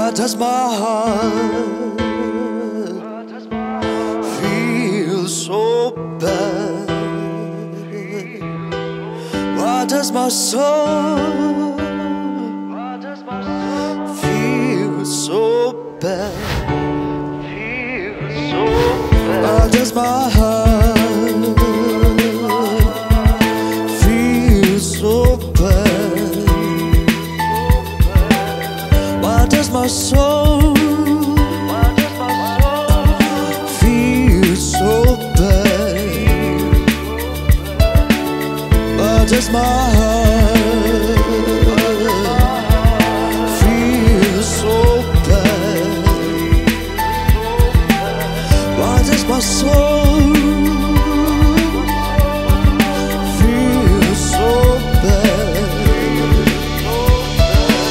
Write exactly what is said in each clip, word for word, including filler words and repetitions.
What does my heart feel so bad? Why does my soul feel so bad? Why does my heart feel so bad? My soul, why does my soul feel so bad? Why does my heart feel so bad? Why does my soul feel so bad?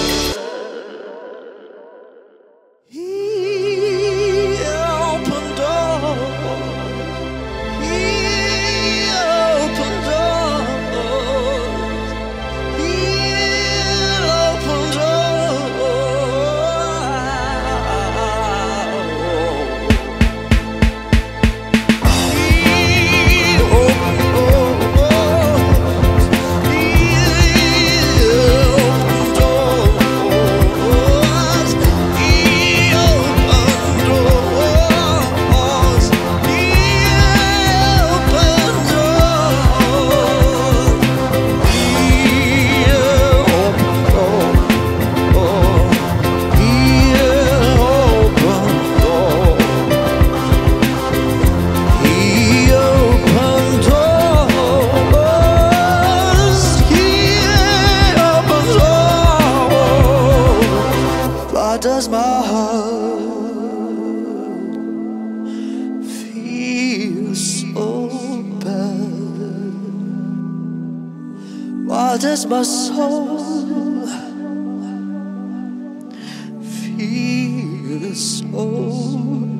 Why does my heart feel so bad? Why does my soul feel so bad?